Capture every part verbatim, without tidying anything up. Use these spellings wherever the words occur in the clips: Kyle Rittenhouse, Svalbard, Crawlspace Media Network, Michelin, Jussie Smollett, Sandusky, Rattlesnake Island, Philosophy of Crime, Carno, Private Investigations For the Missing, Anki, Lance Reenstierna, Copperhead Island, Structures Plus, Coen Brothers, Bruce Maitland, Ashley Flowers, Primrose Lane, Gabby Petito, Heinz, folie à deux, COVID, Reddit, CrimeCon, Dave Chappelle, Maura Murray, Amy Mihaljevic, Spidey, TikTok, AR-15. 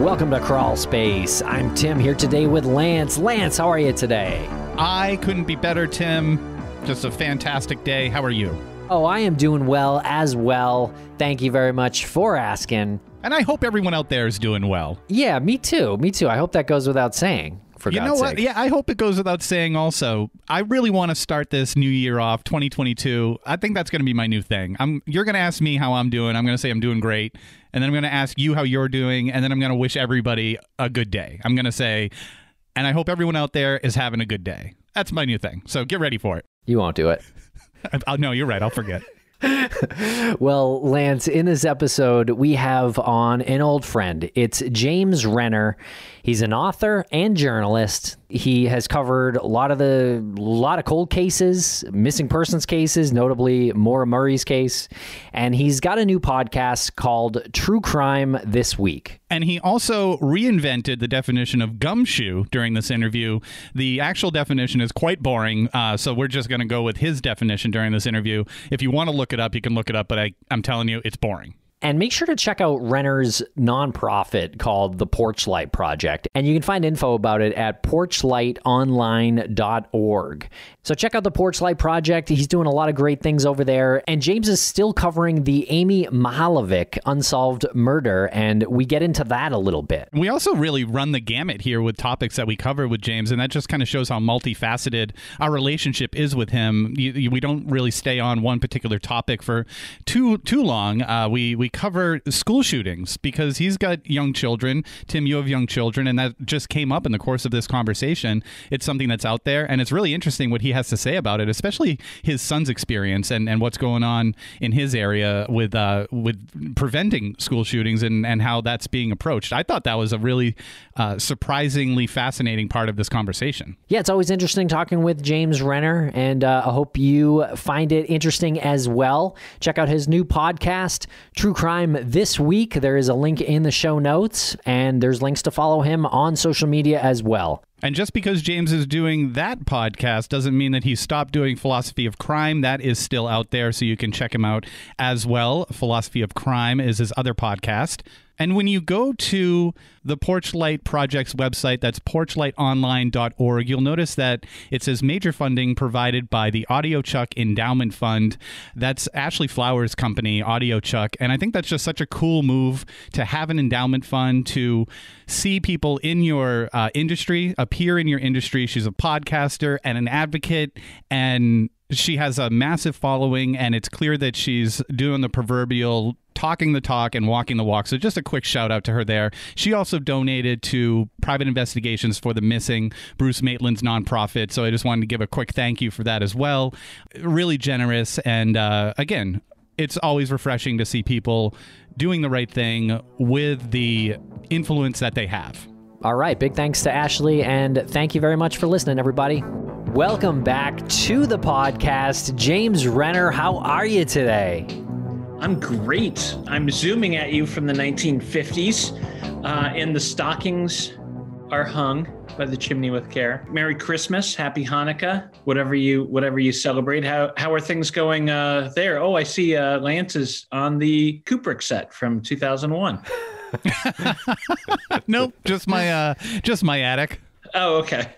Welcome to Crawl Space. I'm Tim, here today with Lance. Lance, how are you today? I couldn't be better, Tim. Just a fantastic day. How are you? Oh, I am doing well as well. Thank you very much for asking. And I hope everyone out there is doing well. Yeah, me too. Me too. I hope that goes without saying. For you God's know what? Sake. Yeah, I hope it goes without saying also. I really want to start this new year off, twenty twenty-two. I think that's going to be my new thing. I'm, you're going to ask me how I'm doing. I'm going to say I'm doing great. And then I'm going to ask you how you're doing. And then I'm going to wish everybody a good day. I'm going to say, and I hope everyone out there is having a good day. That's my new thing. So get ready for it. You won't do it. I'll, no, you're right. I'll forget. Well, Lance, in this episode, we have on an old friend. It's James Renner. He's an author and journalist. He has covered a lot of the lot of cold cases, missing persons cases, notably Maura Murray's case. And he's got a new podcast called True Crime This Week. And he also reinvented the definition of gumshoe during this interview. The actual definition is quite boring, uh, so we're just going to go with his definition during this interview. If you want to look it up, you can look it up, but I, I'm telling you, it's boring. And make sure to check out Renner's nonprofit called the Porchlight Project. And you can find info about it at porchlight online dot org. So check out the Porchlight Project. He's doing a lot of great things over there. And James is still covering the Amy Mihaljevic unsolved murder. And we get into that a little bit. We also really run the gamut here with topics that we cover with James. And that just kind of shows how multifaceted our relationship is with him. You, you, we don't really stay on one particular topic for too too long. Uh, we, we cover school shootings because he's got young children. Tim, you have young children, and that just came up in the course of this conversation. It's something that's out there, and it's really interesting what he has to say about it, especially his son's experience and, and what's going on in his area with uh, with preventing school shootings and, and how that's being approached. I thought that was a really uh, surprisingly fascinating part of this conversation. Yeah, it's always interesting talking with James Renner, and uh, I hope you find it interesting as well. Check out his new podcast, True Crime This Week. There is a link in the show notes, and there's links to follow him on social media as well. And just because James is doing that podcast doesn't mean that he stopped doing Philosophy of Crime. That is still out there, so you can check him out as well. Philosophy of Crime is his other podcast. And when you go to the Porchlight Project's website, that's porchlight online dot org, you'll notice that it says major funding provided by the AudioChuck Endowment Fund. That's Ashley Flowers' company, AudioChuck. And I think that's just such a cool move to have an endowment fund, to see people in your uh, industry, appear in your industry. She's a podcaster and an advocate, and she has a massive following, and it's clear that she's doing the proverbial talking the talk and walking the walk. So just a quick shout out to her there. She also donated to private investigations for the missing Bruce Maitland's nonprofit. So I just wanted to give a quick thank you for that as well. Really generous. And uh, again, it's always refreshing to see people doing the right thing with the influence that they have. All right. Big thanks to Ashley. And thank you very much for listening, everybody. Welcome back to the podcast. James Renner, how are you today? I'm great. I'm zooming at you from the nineteen fifties, uh, and the stockings are hung by the chimney with care. Merry Christmas, Happy Hanukkah, whatever you whatever you celebrate. How how are things going uh, there? Oh, I see uh, Lance is on the Kubrick set from two thousand one. Nope, just my uh, just my attic. Oh, okay.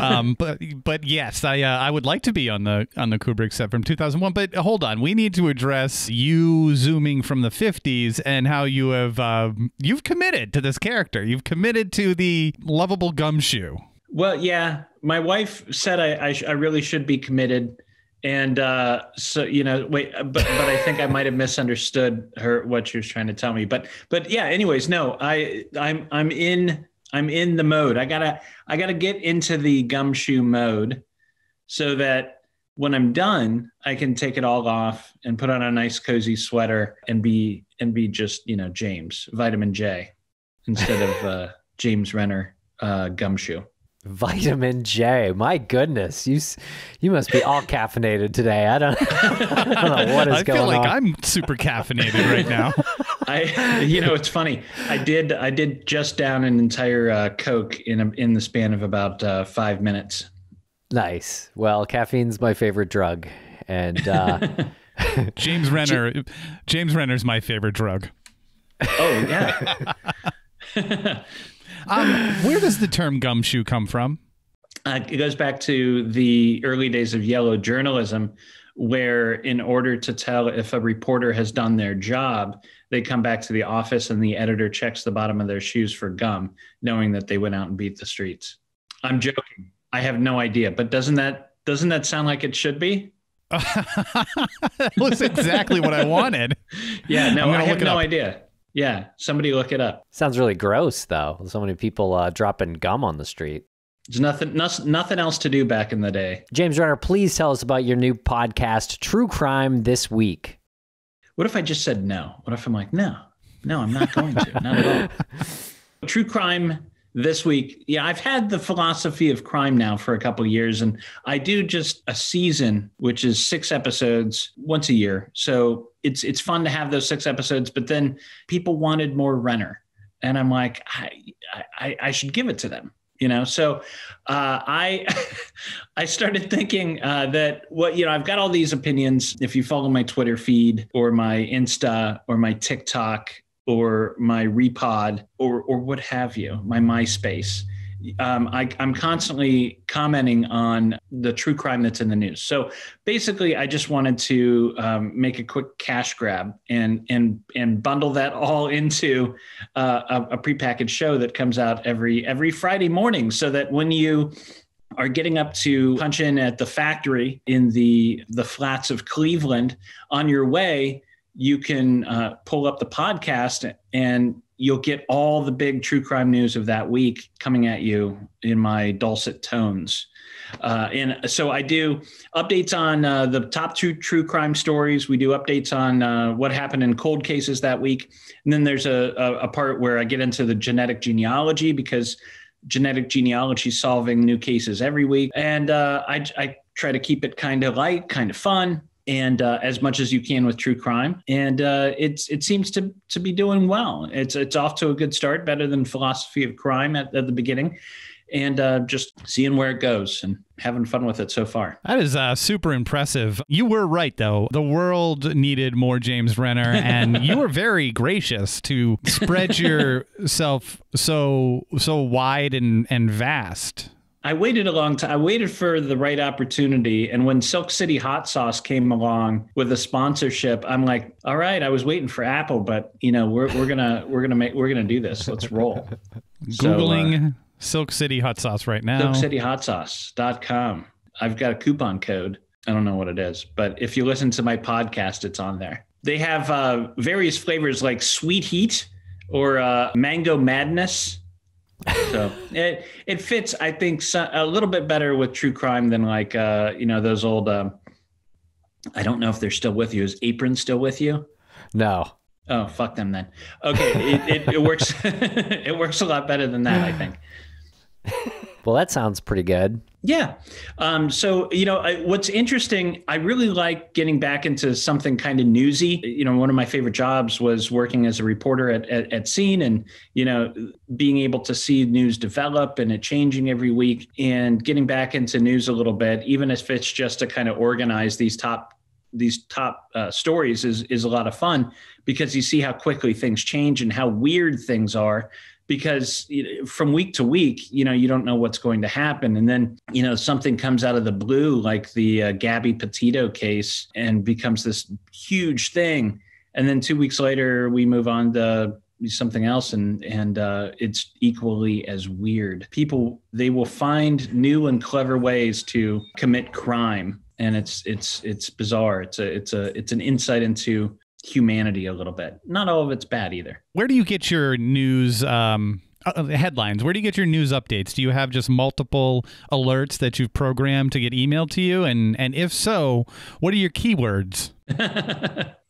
um, but but yes, I uh, I would like to be on the on the Kubrick set from two thousand one. But hold on, we need to address you zooming from the fifties and how you have uh, you've committed to this character. You've committed to the lovable gumshoe. Well, yeah, my wife said I I, sh I really should be committed, and uh, so you know wait, but but I think I might have misunderstood her what she was trying to tell me. But but yeah, anyways, no, I I'm I'm in. I'm in the mode. I gotta, I gotta get into the gumshoe mode so that when I'm done, I can take it all off and put on a nice cozy sweater and be, and be just, you know, James, Vitamin J instead of uh, James Renner uh, gumshoe. Vitamin J. My goodness. You, you must be all caffeinated today. I don't, I don't know what is going on. I feel like I'm super caffeinated right now. I, you know, it's funny. I did, I did just down an entire uh, Coke in a, in the span of about uh, five minutes. Nice. Well, caffeine's my favorite drug, and uh, James Renner, James Renner's my favorite drug. Oh yeah. um, where does the term gumshoe come from? Uh, it goes back to the early days of yellow journalism, where in order to tell if a reporter has done their job, they come back to the office and the editor checks the bottom of their shoes for gum, knowing that they went out and beat the streets. I'm joking. I have no idea. But doesn't that doesn't that sound like it should be? That looks exactly what I wanted. Yeah, no, I have no idea. Yeah, somebody look it up. Sounds really gross, though. So many people uh, dropping gum on the street. There's nothing, no, nothing else to do back in the day. James Renner, please tell us about your new podcast, True Crime This Week. What if I just said no? What if I'm like, no, no, I'm not going to. Not at all. True Crime This Week. Yeah, I've had the Philosophy of Crime now for a couple of years, and I do just a season, which is six episodes once a year. So it's it's fun to have those six episodes, but then people wanted more Renner. And I'm like, I, I, I should give it to them. You know, so uh, I I started thinking uh, that what, you know, I've got all these opinions. If you follow my Twitter feed or my Insta or my TikTok or my Repod or or what have you, my MySpace, um, I, I'm constantly commenting on the true crime that's in the news. So basically, I just wanted to um, make a quick cash grab and and and bundle that all into uh, a, a prepackaged show that comes out every every Friday morning, so that when you are getting up to punch in at the factory in the the flats of Cleveland on your way, you can uh, pull up the podcast and you'll get all the big true crime news of that week coming at you in my dulcet tones. Uh, and so I do updates on uh, the top two true crime stories. We do updates on uh, what happened in cold cases that week. And then there's a, a, a part where I get into the genetic genealogy, because genetic genealogy is solving new cases every week. And uh, I, I try to keep it kind of light, kind of fun, and uh, as much as you can with true crime. And uh, it's it seems to to be doing well. It's it's off to a good start, better than Philosophy of Crime at, at the beginning. And uh, just seeing where it goes and having fun with it so far. That is uh, super impressive. You were right, though. The world needed more James Renner, and you were very gracious to spread yourself so so wide and, and vast. I waited a long time. I waited for the right opportunity. And when Silk City Hot Sauce came along with a sponsorship, I'm like, all right, I was waiting for Apple, but you know, we're we're gonna we're gonna make we're gonna do this. Let's roll. Googling so, uh, Silk City Hot Sauce right now. Silk City Hot Sauce dot com. I've got a coupon code. I don't know what it is, but if you listen to my podcast, it's on there. They have uh, various flavors like Sweet Heat or uh, Mango Madness. So it it fits, I think, so, a little bit better with true crime than like uh you know those old. Um, I don't know if they're still with you. Is Apron still with you? No. Oh, fuck them then. Okay, it, it, it works. It works a lot better than that, I think. Well, that sounds pretty good. Yeah. Um, so, you know, I, what's interesting, I really like getting back into something kind of newsy. You know, one of my favorite jobs was working as a reporter at, at, at Scene, and, you know, being able to see news develop and it changing every week, and getting back into news a little bit, even if it's just to kind of organize these top these top uh, stories is, is a lot of fun, because you see how quickly things change and how weird things are. Because from week to week, you know, you don't know what's going to happen. And then, you know, something comes out of the blue, like the uh, Gabby Petito case, and becomes this huge thing. And then two weeks later, we move on to something else. And, and uh, it's equally as weird. People, they will find new and clever ways to commit crime. And it's it's it's bizarre. It's a it's a it's an insight into humanity a little bit. Not all of it's bad either. Where do you get your news um, headlines? Where do you get your news updates? Do you have just multiple alerts that you've programmed to get emailed to you? And and if so, what are your keywords?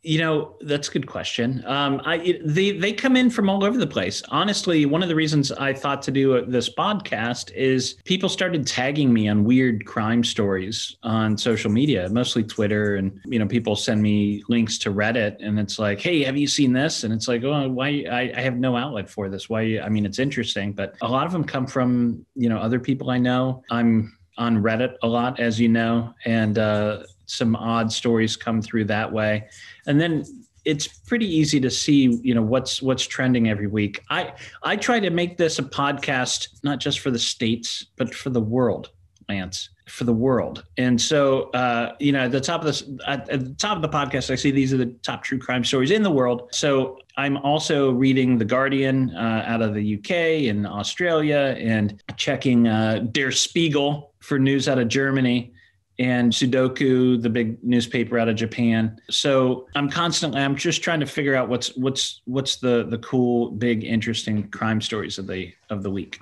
You know, that's a good question. Um, I it, they they come in from all over the place. Honestly, one of the reasons I thought to do a, this podcast is people started tagging me on weird crime stories on social media, mostly Twitter, and you know, people send me links to Reddit, and it's like, hey, have you seen this? And it's like, oh, why? I, I have no outlet for this. Why? I mean, it's interesting, but a lot of them come from you know other people I know. I'm on Reddit a lot, as you know, and. Uh, some odd stories come through that way. And then it's pretty easy to see, you know, what's what's trending every week. I, I try to make this a podcast, not just for the States, but for the world, Lance, for the world. And so, uh, you know, at the top of this, at, at the top of the podcast, I see these are the top true crime stories in the world. So I'm also reading The Guardian uh, out of the U K and Australia, and checking uh, Der Spiegel for news out of Germany, and Sudoku, the big newspaper out of Japan. So I'm constantly, I'm just trying to figure out what's what's what's the the cool, big, interesting crime stories of the of the week.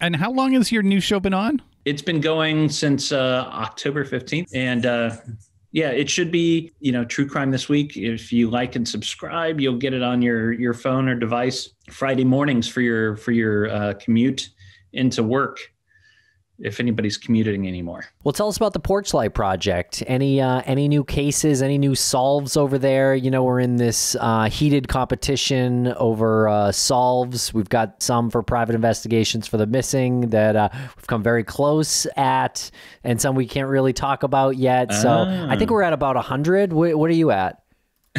And how long has your new show been on? It's been going since uh, October fifteenth, and uh, yeah, it should be, you know, True Crime This Week. If you like and subscribe, you'll get it on your your phone or device Friday mornings for your for your uh, commute into work, if anybody's commuting anymore. Well, tell us about the Porchlight Project. Any uh, any new cases, any new solves over there? You know, we're in this uh, heated competition over uh, solves. We've got some for private investigations for the missing that uh, we've come very close at, and some we can't really talk about yet. So uh. I think we're at about one hundred. What, what are you at?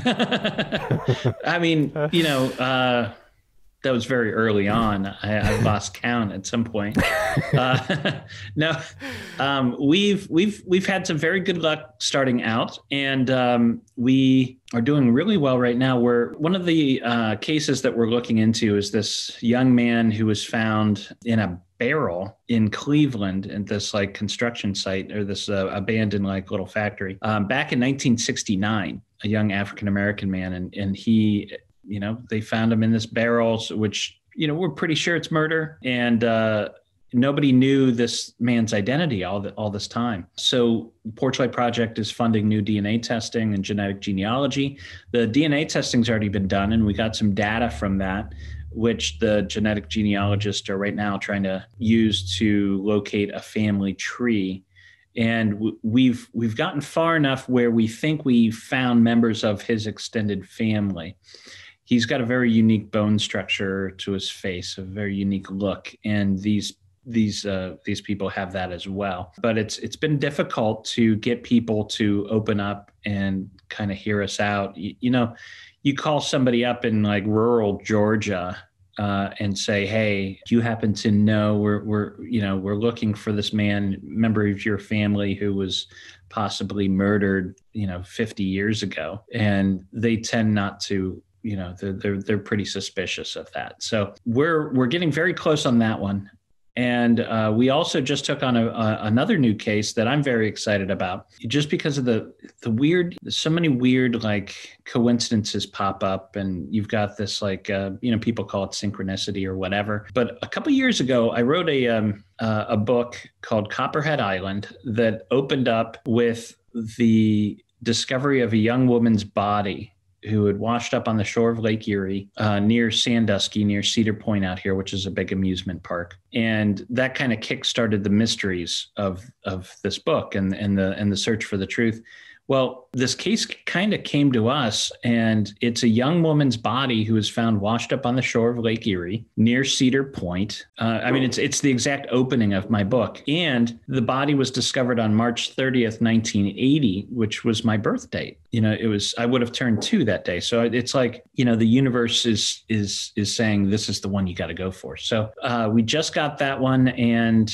I mean, you know... Uh, that was very early on. I, I lost count at some point. Uh, no, um, we've we've we've had some very good luck starting out, and um, we are doing really well right now. We're one of the uh, cases that we're looking into is this young man who was found in a barrel in Cleveland at this like construction site, or this uh, abandoned like little factory, um, back in nineteen sixty-nine. A young African American man, and and he. You know, they found him in this barrel, which, you know, we're pretty sure it's murder. And uh, nobody knew this man's identity all the, all this time. So the Porchlight Project is funding new D N A testing and genetic genealogy. The D N A testing's already been done, and we got some data from that, which the genetic genealogists are right now trying to use to locate a family tree. And we've we've gotten far enough where we think we found members of his extended family. He's got a very unique bone structure to his face, a very unique look, and these these uh, these people have that as well. But it's it's been difficult to get people to open up and kind of hear us out. You, you know, you call somebody up in like rural Georgia uh, and say, "Hey, do you happen to know we're we're you know we're looking for this man, member of your family who was possibly murdered, you know, fifty years ago," and they tend not to. You know, they're, they're, they're pretty suspicious of that. So we're, we're getting very close on that one. And uh, we also just took on a, a, another new case that I'm very excited about, just because of the, the weird, so many weird, like coincidences pop up, and you've got this, like, uh, you know, people call it synchronicity or whatever. But a couple of years ago, I wrote a, um, uh, a book called Copperhead Island that opened up with the discovery of a young woman's body who had washed up on the shore of Lake Erie uh, near Sandusky, near Cedar Point out here, which is a big amusement park. And that kind of kickstarted the mysteries of of this book and, and, the, and the search for the truth. Well, this case kind of came to us, and it's a young woman's body who was found washed up on the shore of Lake Erie near Cedar Point. Uh, I mean, it's it's the exact opening of my book. And the body was discovered on March thirtieth, nineteen eighty, which was my birth date. You know, it was, I would have turned two that day. So it's like, you know, the universe is is is saying this is the one you got to go for. So uh, we just got that one, and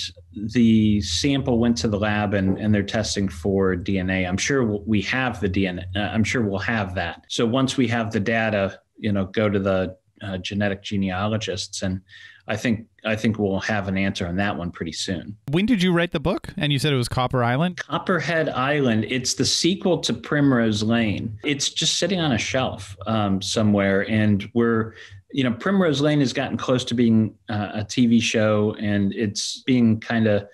the sample went to the lab, and, and they're testing for D N A. I'm sure we'll, we have the D N A. Uh, I'm sure we'll have that. So once we have the data, you know, go to the uh, genetic genealogists, and I think I think we'll have an answer on that one pretty soon. When did you write the book? And you said it was Copper Island? Copperhead Island. It's the sequel to Primrose Lane. It's just sitting on a shelf um, somewhere, and we're. You know, Primrose Lane has gotten close to being uh, a T V show, and it's being kind of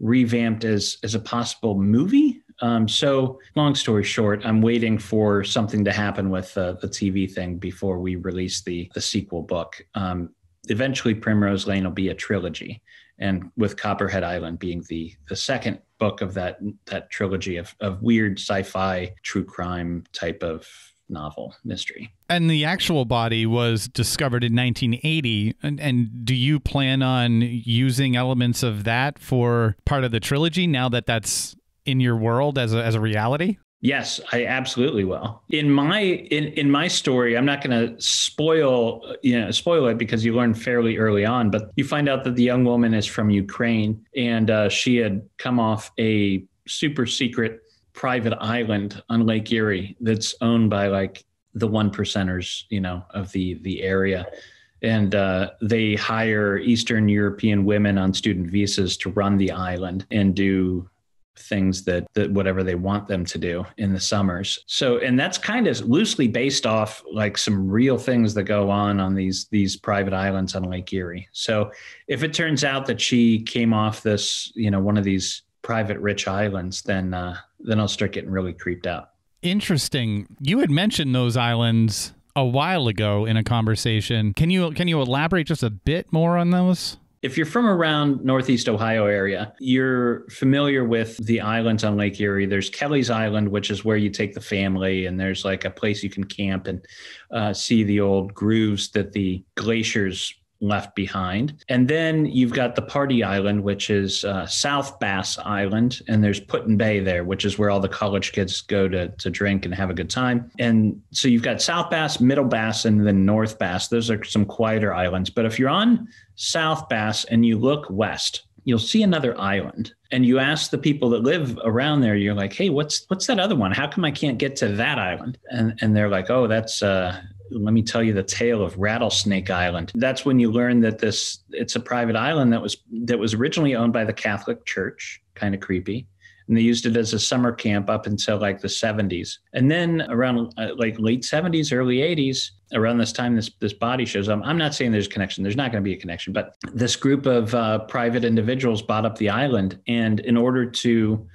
revamped as as a possible movie. Um, so long story short, I'm waiting for something to happen with uh, the T V thing before we release the the sequel book. Um, eventually, Primrose Lane will be a trilogy, and with Copperhead Island being the the second book of that that trilogy of of weird sci-fi true crime type of novel mystery. And the actual body was discovered in nineteen eighty. And, and do you plan on using elements of that for part of the trilogy now that that's in your world as a, as a reality? Yes, I absolutely will. In my in, in my story, I'm not going to spoil you know spoil it because you learn fairly early on, but you find out that the young woman is from Ukraine, and uh, she had come off a super secret private island on Lake Erie that's owned by like the one percenters, you know, of the the area, and uh, they hire Eastern European women on student visas to run the island and do things that, that whatever they want them to do in the summers. So, and that's kind of loosely based off like some real things that go on on these, these private islands on Lake Erie. So if it turns out that she came off this, you know, one of these private rich islands, then, uh, then I'll start getting really creeped out. Interesting. You had mentioned those islands a while ago in a conversation. Can you, can you elaborate just a bit more on those? If you're from around Northeast Ohio area, you're familiar with the islands on Lake Erie. There's Kelly's Island, which is where you take the family, and there's like a place you can camp and uh, see the old grooves that the glaciers left behind. And then you've got the Party Island, which is uh, South Bass Island, and there's Putin Bay there, which is where all the college kids go to to drink and have a good time. And so you've got South Bass, Middle Bass, and then North Bass. Those are some quieter islands. But if you're on South Bass and you look west, you'll see another island. And you ask the people that live around there, you're like, hey, what's what's that other one? How come I can't get to that island? And and they're like, oh, that's uh let me tell you the tale of Rattlesnake Island. That's when you learn that this, it's a private island that was that was originally owned by the Catholic Church, kind of creepy. And they used it as a summer camp up until like the seventies. And then around uh, like late seventies, early eighties, around this time, this this body shows up. I'm not saying there's a connection. There's not going to be a connection. But this group of uh, private individuals bought up the island. And in order to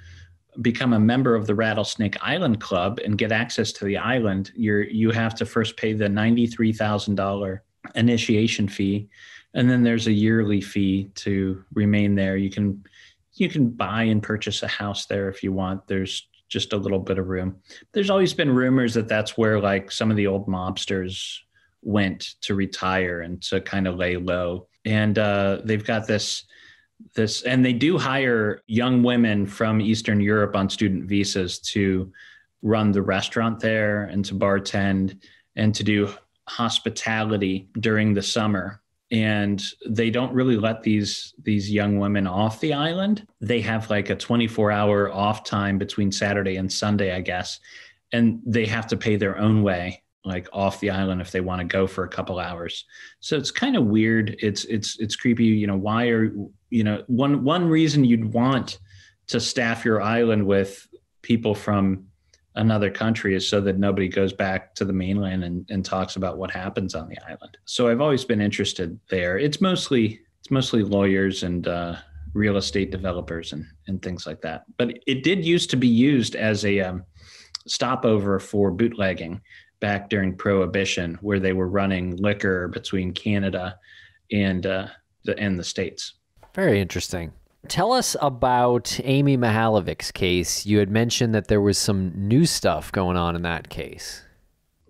become a member of the Rattlesnake Island Club and get access to the island, you're, you have to first pay the ninety-three thousand dollars initiation fee. And then there's a yearly fee to remain there. You can you can buy and purchase a house there if you want. There's just a little bit of room. There's always been rumors that that's where like some of the old mobsters went to retire and to kind of lay low. And uh, they've got this, this, and they do hire young women from Eastern Europe on student visas to run the restaurant there and to bartend and to do hospitality during the summer. And they don't really let these these young women off the island. They have like a twenty-four hour off time between Saturday and Sunday, I guess. And they have to pay their own way, like off the island, if they want to go for a couple hours. So it's kind of weird. It's it's it's creepy. You know, why are, you know, one one reason you'd want to staff your island with people from another country is so that nobody goes back to the mainland and, and talks about what happens on the island. So I've always been interested there. It's mostly it's mostly lawyers and uh, real estate developers and and things like that. But it did used to be used as a um, stopover for bootlegging back during Prohibition, where they were running liquor between Canada and uh, the and the States. Very interesting. Tell us about Amy Mihaljevic's case. You had mentioned that there was some new stuff going on in that case.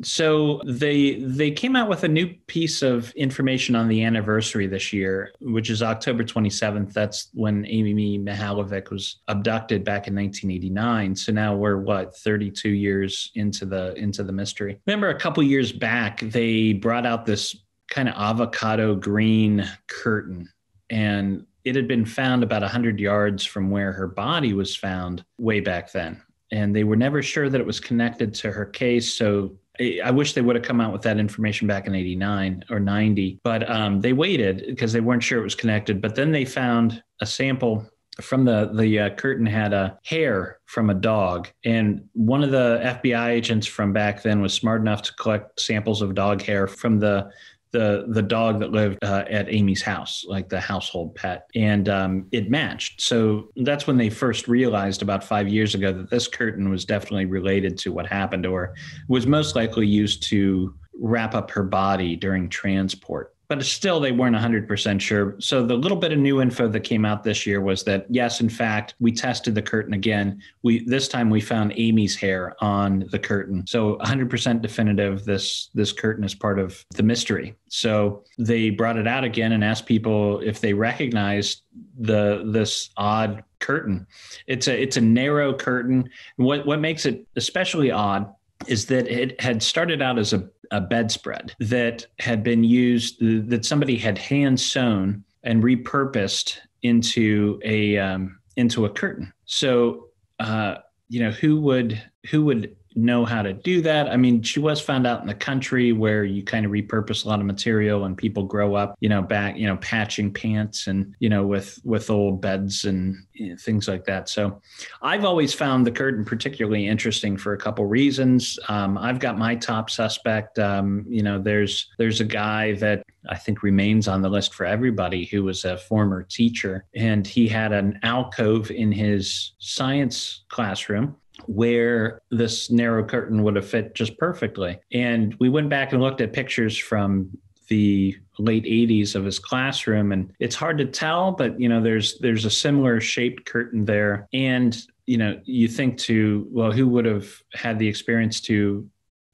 So they they came out with a new piece of information on the anniversary this year, which is October twenty-seventh. That's when Amy Mihaljevic was abducted back in nineteen eighty-nine. So now we're what, thirty-two years into the into the mystery. Remember, a couple years back, they brought out this kind of avocado green curtain, and it had been found about one hundred yards from where her body was found way back then. And they were never sure that it was connected to her case. So I wish they would have come out with that information back in eighty-nine or ninety, but um, they waited because they weren't sure it was connected. But then they found a sample from the, the uh, curtain had a hair from a dog. And one of the F B I agents from back then was smart enough to collect samples of dog hair from the the the dog that lived uh, at Amy's house, like the household pet, and um, it matched. So that's when they first realized about five years ago that this curtain was definitely related to what happened, or was most likely used to wrap up her body during transport. but still they weren't one hundred percent sure. So the little bit of new info that came out this year was that, yes, in fact, we tested the curtain again. We this time we found Amy's hair on the curtain. So one hundred percent definitive, this, this curtain is part of the mystery. So they brought it out again and asked people if they recognized the this odd curtain. It's a it's a narrow curtain. What what makes it especially odd is that it had started out as a, a bedspread that had been used, that somebody had hand sewn and repurposed into a um, into a curtain. So uh, you know, who would who would know how to do that? I mean, she was found out in the country where you kind of repurpose a lot of material and people grow up, you know, back, you know, patching pants and, you know, with, with old beds and you know, things like that. So I've always found the curtain particularly interesting for a couple reasons. Um, I've got my top suspect. Um, you know, there's, there's a guy that I think remains on the list for everybody who was a former teacher, and he had an alcove in his science classroom where this narrow curtain would have fit just perfectly. And we went back and looked at pictures from the late eighties of his classroom, and it's hard to tell, but you know, there's there's a similar shaped curtain there. And you know, you think to, well, who would have had the experience to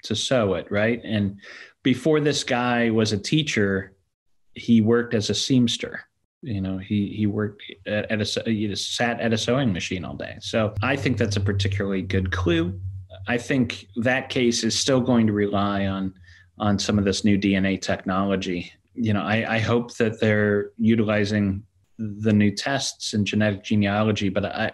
to sew it, right? And before this guy was a teacher, he worked as a seamster. You know, he he worked at, at a you just sat at a sewing machine all day. So I think that's a particularly good clue. I think that case is still going to rely on on some of this new D N A technology. You know, I, I hope that they're utilizing the new tests in genetic genealogy, but I.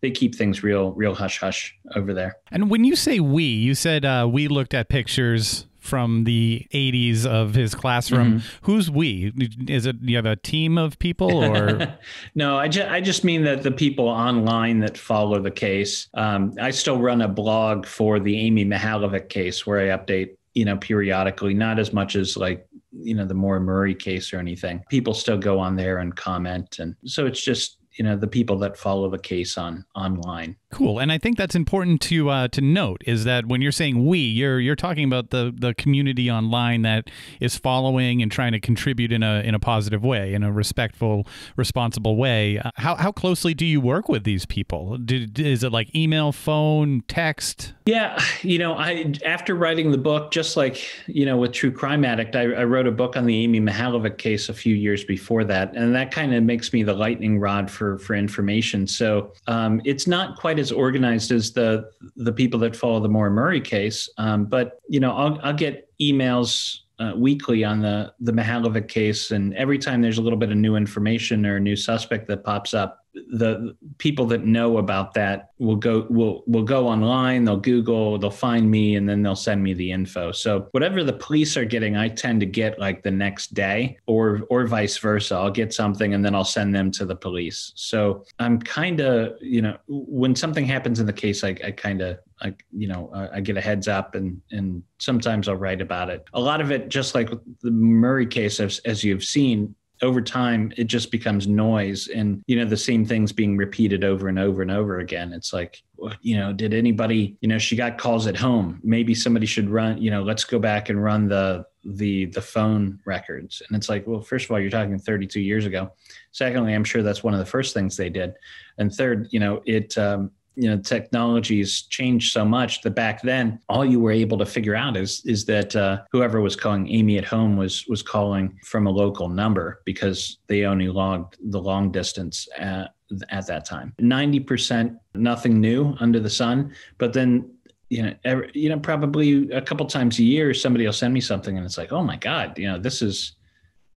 They keep things real, real hush hush over there. And when you say we, you said uh, we looked at pictures from the eighties of his classroom. Mm-hmm. Who's we? Is it you have a team of people, or? No, I, ju- I just mean that the people online that follow the case. Um, I still run a blog for the Amy Mihaljevic case where I update, you know, periodically, not as much as like, you know, the Maura Murray case or anything. People still go on there and comment. And so it's just, you know, the people that follow the case on online. Cool. And I think that's important to uh, to note, is that when you're saying we, you're you're talking about the the community online that is following and trying to contribute in a in a positive way, in a respectful, responsible way. Uh, how how closely do you work with these people? Do, is it like email, phone, text? Yeah, you know, I after writing the book, just like, you know, with True Crime Addict, I, I wrote a book on the Amy Mihaljevic case a few years before that, and that kind of makes me the lightning rod for For, for information. So um, it's not quite as organized as the the people that follow the Maura Murray case. Um, but, you know, I'll, I'll get emails uh, weekly on the, the Mihaljevic case. And every time there's a little bit of new information or a new suspect that pops up, the people that know about that will go will will go online, they'll Google, they'll find me, and then they'll send me the info. So whatever the police are getting, I tend to get like the next day, or or vice versa. I'll get something and then I'll send them to the police. So I'm kind of, you know, when something happens in the case, I, I kind of, I, you know, I get a heads up, and and sometimes I'll write about it. A lot of it, just like the Murray case, as, as you've seen, over time, it just becomes noise, and, you know, the same things being repeated over and over and over again. It's like, you know, did anybody, you know, she got calls at home. Maybe somebody should run, you know, let's go back and run the, the, the phone records. And it's like, well, first of all, you're talking thirty-two years ago. Secondly, I'm sure that's one of the first things they did. And third, you know, it, um, you know, technology's changed so much that back then all you were able to figure out is is that uh, whoever was calling Amy at home was was calling from a local number, because they only logged the long distance at, at that time. ninety percent nothing new under the sun. But then, you know, every, you know, probably a couple times a year somebody will send me something and it's like, oh my God, you know, this is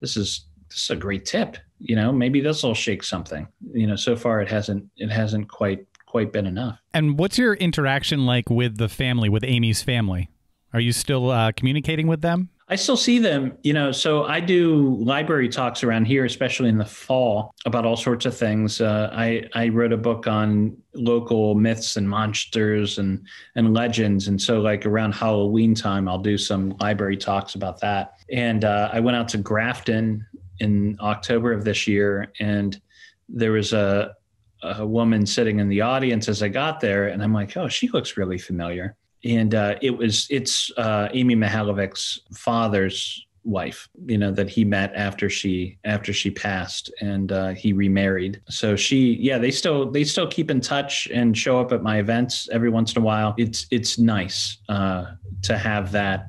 this is this is a great tip. You know, maybe this will shake something. You know, so far it hasn't it hasn't quite. quite been enough. And what's your interaction like with the family, with Amy's family? Are you still uh, communicating with them? I still see them, you know, so I do library talks around here, especially in the fall, about all sorts of things. Uh, I, I wrote a book on local myths and monsters and, and legends. And so like around Halloween time, I'll do some library talks about that. And uh, I went out to Grafton in October of this year, and there was a a woman sitting in the audience as I got there, and I'm like, oh, she looks really familiar. And uh, it was, it's uh, Amy Mihaljevic's father's wife, you know, that he met after she after she passed, and uh, he remarried. So she, yeah, they still they still keep in touch and show up at my events every once in a while. It's it's nice uh, to have that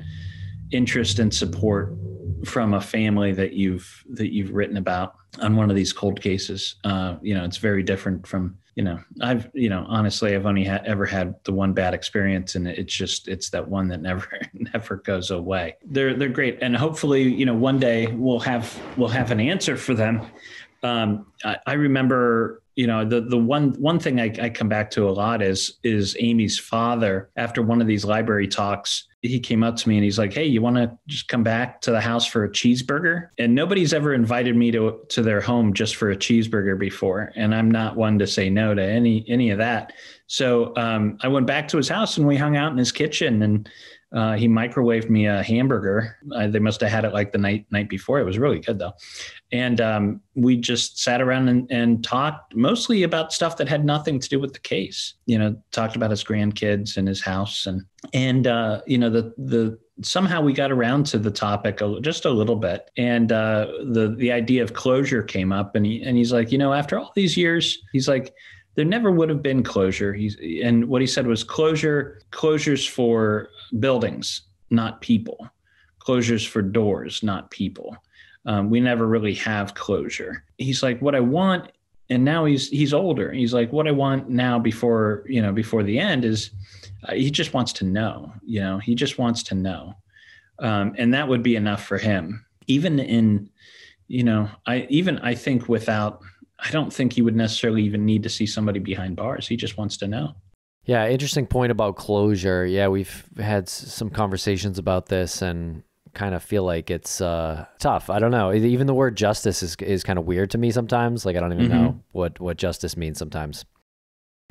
interest and support from a family that you've that you've written about on one of these cold cases. Uh, you know, it's very different from, you know, I've, you know, honestly, I've only ha- ever had the one bad experience, and it's just, it's that one that never, never goes away. They're, they're great. And hopefully, you know, one day we'll have, we'll have an answer for them. Um, I, I remember, you know, the, the one, one thing I, I come back to a lot is, is Amy's father. After one of these library talks, he came up to me and he's like, "Hey, you want to just come back to the house for a cheeseburger?" And nobody's ever invited me to to their home just for a cheeseburger before. And I'm not one to say no to any any of that. So um, I went back to his house and we hung out in his kitchen, and uh, he microwaved me a hamburger. Uh, they must have had it like the night night before. It was really good, though. And um, we just sat around and, and talked mostly about stuff that had nothing to do with the case. You know, talked about his grandkids and his house, and and uh, you know, the the somehow we got around to the topic just a little bit, and uh, the the idea of closure came up, and he and he's like, you know, after all these years, he's like, there never would have been closure. He's and what he said was closure closures for buildings, not people. Closures for doors, not people. Um, we never really have closure. He's like, what I want, and now he's he's older. He's like, what I want now before you know before the end is. Uh, he just wants to know, you know, he just wants to know. Um, and that would be enough for him. Even in, you know, I even I think without, I don't think he would necessarily even need to see somebody behind bars. He just wants to know. Yeah. Interesting point about closure. Yeah. We've had some conversations about this and kind of feel like it's uh, tough. I don't know. Even the word justice is, is kind of weird to me sometimes. Like, I don't even mm-hmm. know what, what justice means sometimes.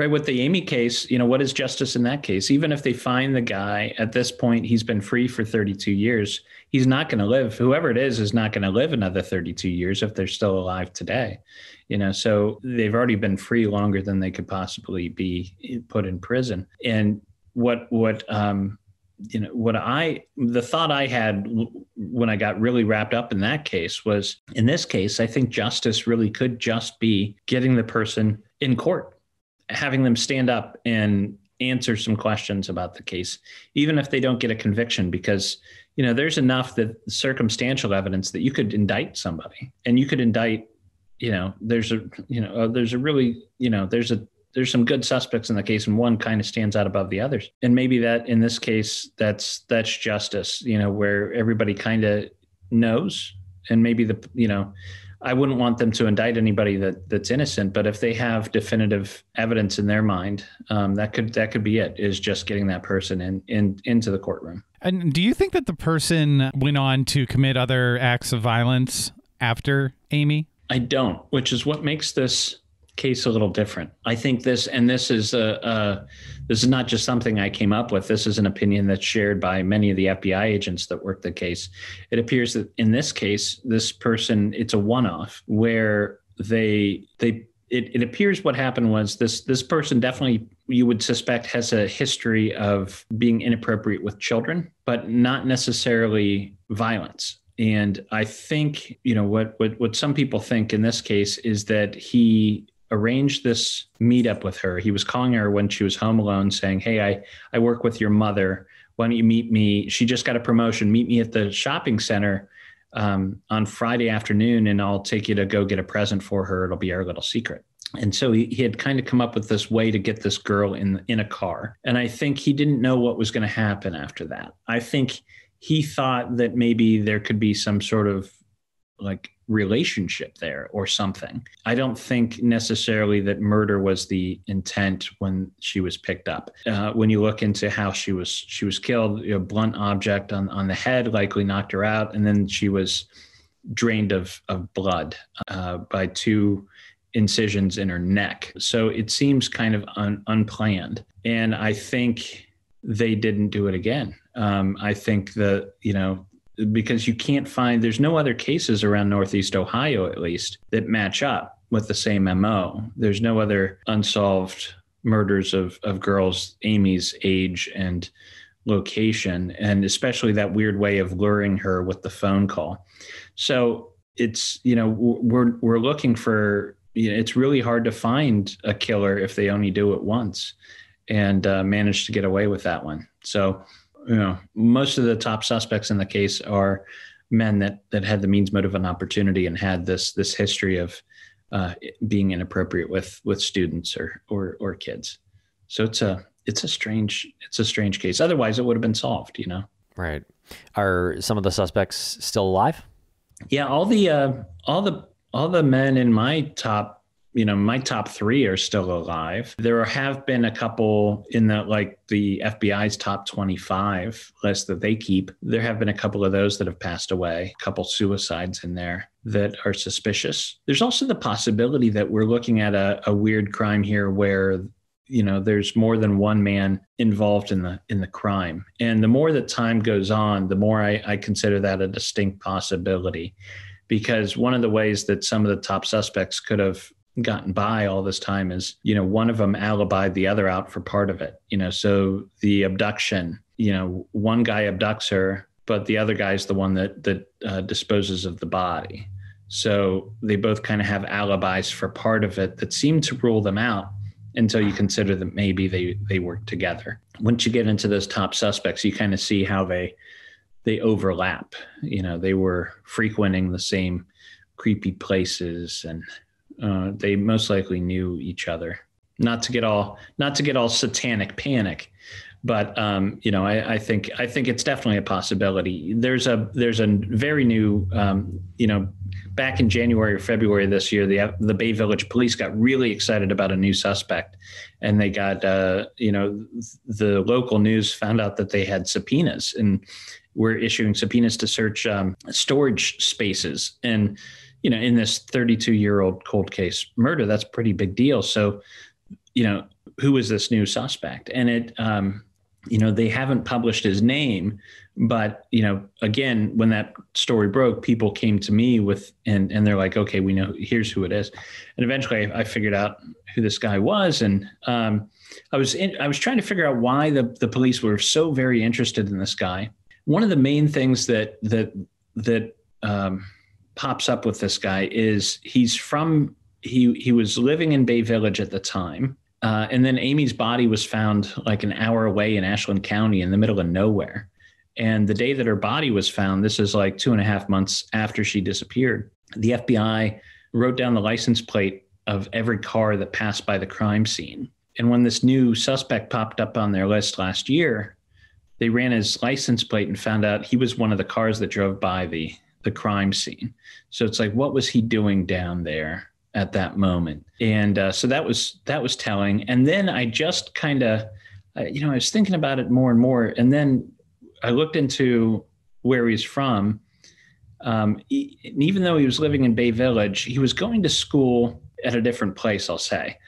Right. With the Amy case, you know, what is justice in that case? Even if they find the guy at this point, he's been free for thirty-two years. He's not going to live. Whoever it is, is not going to live another thirty-two years if they're still alive today. You know, so they've already been free longer than they could possibly be put in prison. And what what, um, you know, what I the thought I had when I got really wrapped up in that case was, in this case, I think justice really could just be getting the person in court, having them stand up and answer some questions about the case, even if they don't get a conviction, because, you know, there's enough that circumstantial evidence that you could indict somebody, and you could indict, you know, there's a, you know, there's a really, you know, there's a, there's some good suspects in the case, and one kind of stands out above the others. And maybe that in this case, that's, that's justice, you know, where everybody kind of knows, and maybe the, you know, I wouldn't want them to indict anybody that that's innocent, but if they have definitive evidence in their mind, um, that could that could be it, is just getting that person in, in into the courtroom. And do you think that the person went on to commit other acts of violence after Amy? I don't, which is what makes this case a little different. I think this, and this is a, a this is not just something I came up with. This is an opinion that's shared by many of the F B I agents that work the case. It appears that in this case, this person, it's a one-off where they they it, it appears what happened was this this person definitely, you would suspect, has a history of being inappropriate with children, but not necessarily violence. And I think, you know, what what what some people think in this case is that he arranged this meetup with her. He was calling her when she was home alone saying, "Hey, I, I work with your mother. Why don't you meet me? She just got a promotion. Meet me at the shopping center um, on Friday afternoon, and I'll take you to go get a present for her. It'll be our little secret." And so he, he had kind of come up with this way to get this girl in, in a car. And I think he didn't know what was going to happen after that. I think he thought that maybe there could be some sort of like relationship there or something. I don't think necessarily that murder was the intent when she was picked up. Uh, when you look into how she was she was killed, you know, blunt object on, on the head likely knocked her out, and then she was drained of, of blood uh, by two incisions in her neck. So it seems kind of un, unplanned. And I think they didn't do it again. Um, I think the, you know, because you can't find, there's no other cases around Northeast Ohio, at least, that match up with the same M O. There's no other unsolved murders of, of girls Amy's age and location, and especially that weird way of luring her with the phone call. So it's, you know, we're, we're looking for, you know, it's really hard to find a killer if they only do it once, and uh, managed to get away with that one. So, you know, most of the top suspects in the case are men that, that had the means, motive, and opportunity, and had this, this history of uh, being inappropriate with, with students or, or, or kids. So it's a, it's a strange, it's a strange case. Otherwise it would have been solved, you know? Right. Are some of the suspects still alive? Yeah. All the, uh, all the, all the men in my top, you know, my top three are still alive. There have been a couple in the, like the F B I's top twenty-five list that they keep. There have been a couple of those that have passed away, a couple suicides in there that are suspicious. There's also the possibility that we're looking at a, a weird crime here where, you know, there's more than one man involved in the, in the crime. And the more that time goes on, the more I, I consider that a distinct possibility, because one of the ways that some of the top suspects could have gotten by all this time is, you know, one of them alibied the other out for part of it, you know, so the abduction, you know, one guy abducts her, but the other guy's the one that, that uh, disposes of the body. So they both kind of have alibis for part of it that seem to rule them out, until you consider that maybe they, they work together. Once you get into those top suspects, you kind of see how they, they overlap. You know, they were frequenting the same creepy places, and uh, they most likely knew each other. Not to get all, not to get all satanic panic, but um, you know, I, I think, I think it's definitely a possibility. There's a, there's a very new, um, you know, back in January or February of this year, the the Bay Village police got really excited about a new suspect, and they got, uh, you know, the local news found out that they had subpoenas, and were issuing subpoenas to search um, storage spaces. And, you know, in this thirty-two year old cold case murder, that's a pretty big deal. So, you know, who is this new suspect? And it, um, you know, they haven't published his name, but, you know, again, when that story broke, people came to me with, and, and they're like, okay, we know, here's who it is. And eventually I figured out who this guy was. And, um, I was, in, I was trying to figure out why the, the police were so very interested in this guy. One of the main things that, that, that, um, pops up with this guy is he's from, he, he was living in Bay Village at the time. Uh, and then Amy's body was found like an hour away in Ashland County in the middle of nowhere. And the day that her body was found, this is like two and a half months after she disappeared, the F B I wrote down the license plate of every car that passed by the crime scene. And when this new suspect popped up on their list last year, they ran his license plate and found out he was one of the cars that drove by the, the crime scene. So it's like, what was he doing down there at that moment? And uh, so that was, that was telling. And then I just kind of, uh, you know, I was thinking about it more and more. And then I looked into where he's from. Um, he, and even though he was living in Bay Village, he was going to school at a different place, I'll say.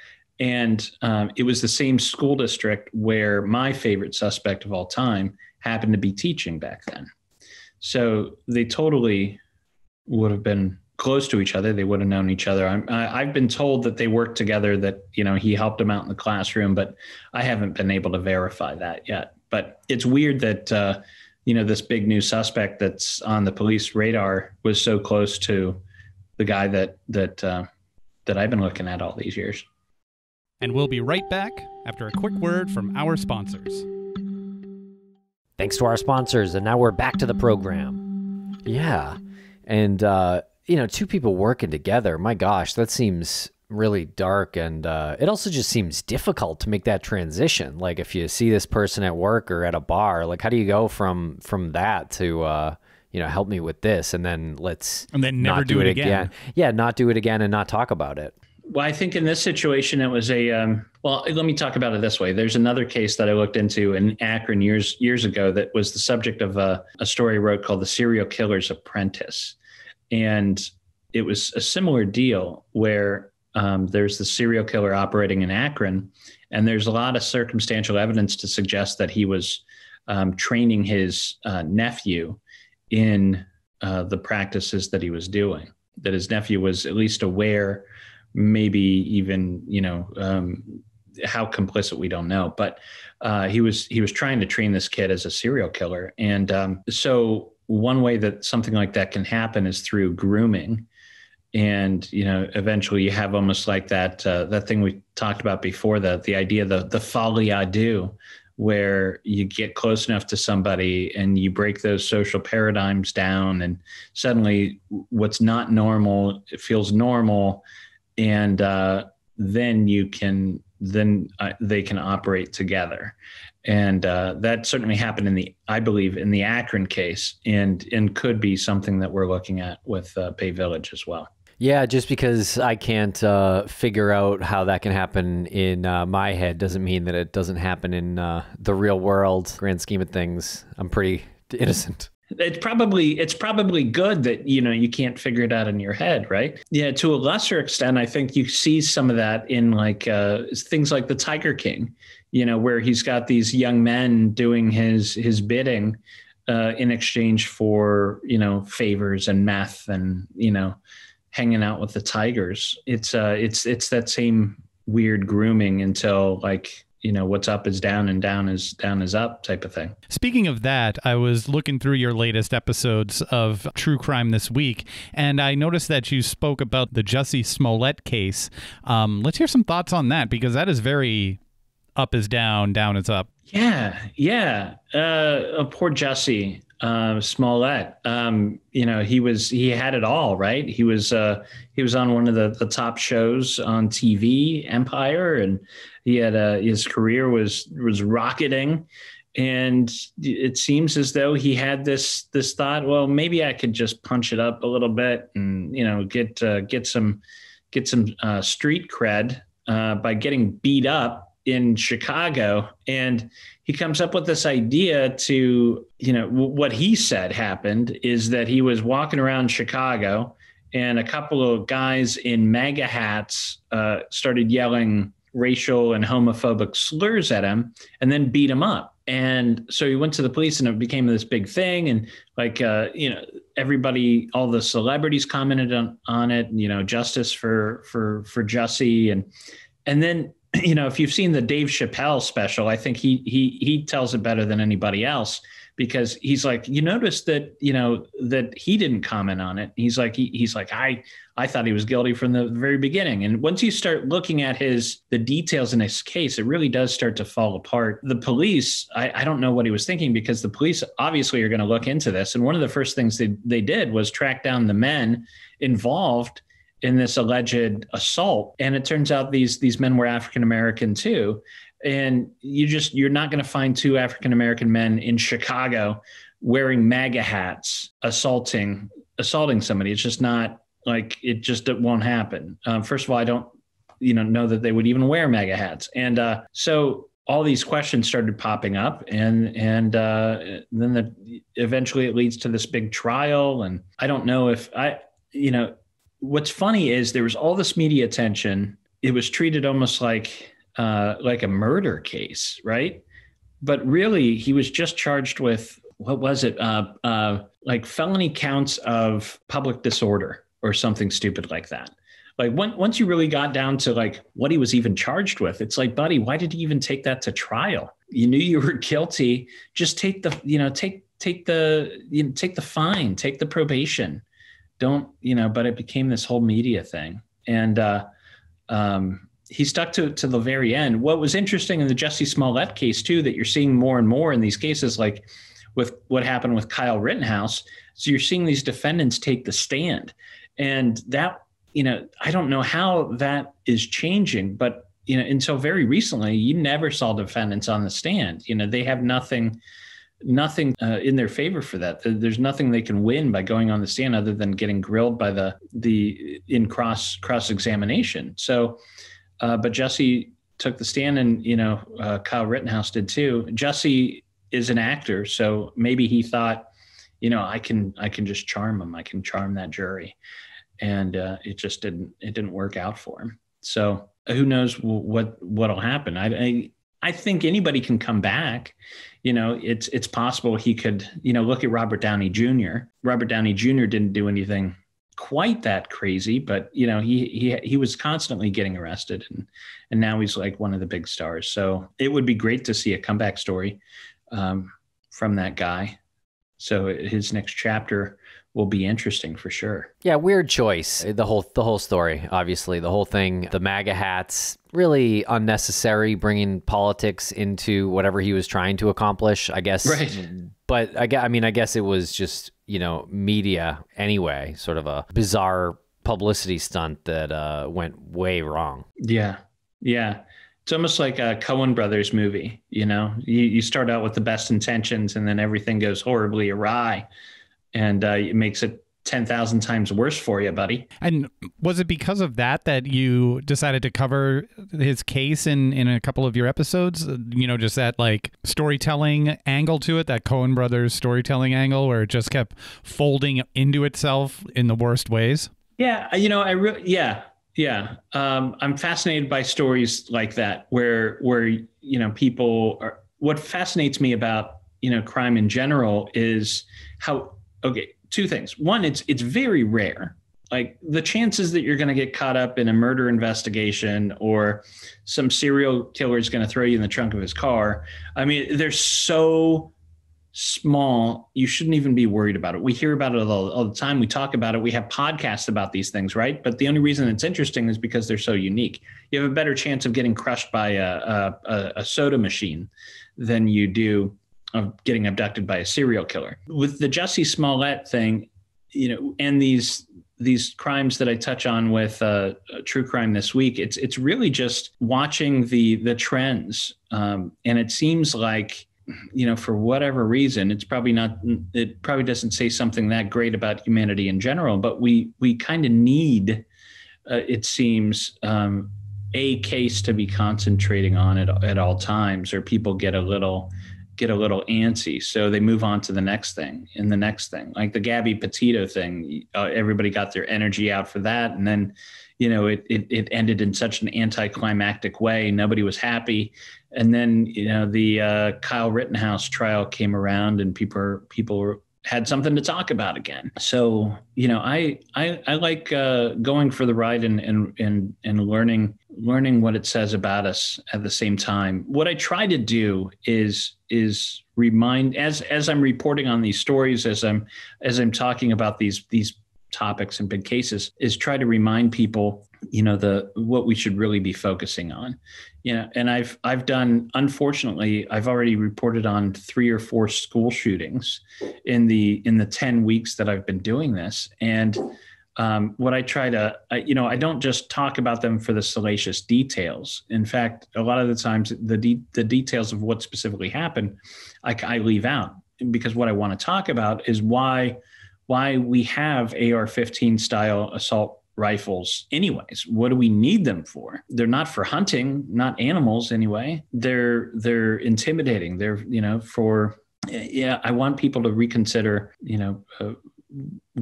And um, it was the same school district where my favorite suspect of all time happened to be teaching back then. So they totally would have been close to each other. They would have known each other. I'm, I, I've been told that they worked together, that, you know, he helped him out in the classroom, but I haven't been able to verify that yet. But it's weird that, uh, you know, this big new suspect that's on the police radar was so close to the guy that, that, uh, that I've been looking at all these years. And we'll be right back after a quick word from our sponsors. Thanks to our sponsors. And now we're back to the program. Yeah. And, uh, you know, two people working together, my gosh, that seems really dark. And uh, it also just seems difficult to make that transition. Like if you see this person at work or at a bar, like how do you go from from that to, uh, you know, help me with this and then let's and then never do, do it again. again. Yeah, not do it again and not talk about it. Well, I think in this situation, it was a, um, well, let me talk about it this way. There's another case that I looked into in Akron years years ago that was the subject of a, a story I wrote called The Serial Killer's Apprentice. And it was a similar deal where um, there's the serial killer operating in Akron, and there's a lot of circumstantial evidence to suggest that he was um, training his uh, nephew in uh, the practices that he was doing, that his nephew was at least aware, maybe even, you know, um, how complicit, we don't know. But uh, he was he was trying to train this kid as a serial killer. And um, so one way that something like that can happen is through grooming. And, you know, eventually you have almost like that uh, that thing we talked about before, that the idea, the, the folie à deux, where you get close enough to somebody and you break those social paradigms down, and suddenly what's not normal, it feels normal. And uh, then you can, then uh, they can operate together. And uh, that certainly happened in the, I believe, in the Akron case, and, and could be something that we're looking at with uh, Bay Village as well. Yeah, just because I can't uh, figure out how that can happen in uh, my head doesn't mean that it doesn't happen in uh, the real world. Grand scheme of things, I'm pretty innocent. It's probably it's probably good that, you know, you can't figure it out in your head, right? Yeah, to a lesser extent, I think you see some of that in like uh, things like The Tiger King, you know, where he's got these young men doing his his bidding uh, in exchange for, you know, favors and meth and, you know, hanging out with the tigers. It's uh, it's it's that same weird grooming until, like, you know, what's up is down and down is down is up type of thing. Speaking of that, I was looking through your latest episodes of True Crime This Week, and I noticed that you spoke about the Jussie Smollett case. Um, let's hear some thoughts on that, because that is very up is down, down is up. Yeah, yeah. Uh, oh, poor Jussie. Uh, Smollett, um, you know, he was, he had it all, right? He was, uh, he was on one of the, the top shows on T V, Empire, and he had, uh, his career was, was rocketing. And it seems as though he had this, this thought, well, maybe I could just punch it up a little bit and, you know, get, uh, get some, get some, uh, street cred, uh, by getting beat up in Chicago. And he comes up with this idea to, you know, what he said happened is that he was walking around Chicago and a couple of guys in MAGA hats uh, started yelling racial and homophobic slurs at him and then beat him up. And so he went to the police and it became this big thing. And like, uh, you know, everybody, all the celebrities commented on, on it, you know, justice for, for, for Jussie. And, and then, you know, if you've seen the Dave Chappelle special, I think he he he tells it better than anybody else, because he's like, you notice that, you know, that he didn't comment on it. He's like, he, he's like, I, I thought he was guilty from the very beginning. And once you start looking at his, the details in his case, it really does start to fall apart. The police, I, I don't know what he was thinking, because the police obviously are going to look into this. And one of the first things they, they did was track down the men involved in this alleged assault. And it turns out these these men were African-American too. And you just, you're not going to find two African-American men in Chicago wearing MAGA hats assaulting, assaulting somebody. It's just not like, it just, it won't happen. Um, first of all, I don't, you know, know that they would even wear MAGA hats. And uh, so all these questions started popping up, and and uh, then the, eventually it leads to this big trial. And I don't know if I, you know, what's funny is there was all this media attention. It was treated almost like uh, like a murder case, right? But really, he was just charged with, what was it? Uh, uh, like felony counts of public disorder or something stupid like that. Like when, once you really got down to like what he was even charged with, it's like, buddy, why did he even take that to trial? You knew you were guilty. Just take the, you know, take take the, you know, take the fine, take the probation. Don't, you know, but it became this whole media thing. And uh, um, he stuck to to the very end. What was interesting in the Jussie Smollett case, too, that you're seeing more and more in these cases, like with what happened with Kyle Rittenhouse. So you're seeing these defendants take the stand. And that, you know, I don't know how that is changing, but, you know, until very recently, you never saw defendants on the stand. You know, they have nothing. nothing uh, in their favor for that. There's nothing they can win by going on the stand other than getting grilled by the the in cross cross examination. So, uh, but Jussie took the stand, and you know uh, Kyle Rittenhouse did too. Jussie is an actor, so maybe he thought, you know, I can I can just charm him. I can charm that jury, and uh, it just didn't it didn't work out for him. So who knows what what'll happen? I. I I think anybody can come back. You know, it's it's possible he could, you know, look at Robert Downey Junior Robert Downey Junior didn't do anything quite that crazy, but you know, he he he was constantly getting arrested, and and now he's like one of the big stars. So it would be great to see a comeback story um, from that guy. So his next chapter will be interesting for sure. Yeah, weird choice. The whole the whole story, obviously, the whole thing, the MAGA hats, really unnecessary, bringing politics into whatever he was trying to accomplish, I guess. Right. But I, I mean, I guess it was just, you know, media anyway, sort of a bizarre publicity stunt that uh, went way wrong. Yeah, yeah. It's almost like a Coen Brothers movie, you know, you, you start out with the best intentions and then everything goes horribly awry, and uh, it makes it ten thousand times worse for you, buddy. And was it because of that that you decided to cover his case in, in a couple of your episodes? You know, just that like storytelling angle to it, that Coen Brothers storytelling angle where it just kept folding into itself in the worst ways? Yeah, you know, I really, yeah. Yeah, um, I'm fascinated by stories like that, where where you know people are. What fascinates me about you know crime in general is how okay. Two things. One, it's it's very rare. Like the chances that you're going to get caught up in a murder investigation or some serial killer is going to throw you in the trunk of his car. I mean, they're so small. You shouldn't even be worried about it. We hear about it all, all the time. We talk about it. We have podcasts about these things, right? But the only reason it's interesting is because they're so unique. You have a better chance of getting crushed by a, a, a soda machine than you do of getting abducted by a serial killer. With the Jussie Smollett thing, you know, and these these crimes that I touch on with uh, True Crime This Week, it's it's really just watching the the trends, um, and it seems like, you know, for whatever reason, it's probably not, it probably doesn't say something that great about humanity in general, but we, we kind of need, uh, it seems, um, a case to be concentrating on at, at all times, or people get a little, get a little antsy. So they move on to the next thing and the next thing, like the Gabby Petito thing, uh, everybody got their energy out for that. And then, you know, it, it, it ended in such an anticlimactic way. Nobody was happy. And then, you know, the uh, Kyle Rittenhouse trial came around and people people had something to talk about again. So, you know, I I, I like uh, going for the ride and and and and learning learning what it says about us at the same time. What I try to do is is remind, as as I'm reporting on these stories, as I'm as I'm talking about these these topics and big cases, is try to remind people, you know, the what we should really be focusing on. You know, and I've I've done, unfortunately, I've already reported on three or four school shootings in the in the ten weeks that I've been doing this. And um, what I try to, I, you know, I don't just talk about them for the salacious details. In fact, a lot of the times the de the details of what specifically happened, I, I leave out, because what I want to talk about is why why we have A R fifteen style assault rifles anyways. What do we need them for? They're not for hunting, not animals anyway. They're they're intimidating. They're, you know, for, yeah, I want people to reconsider, you know, uh,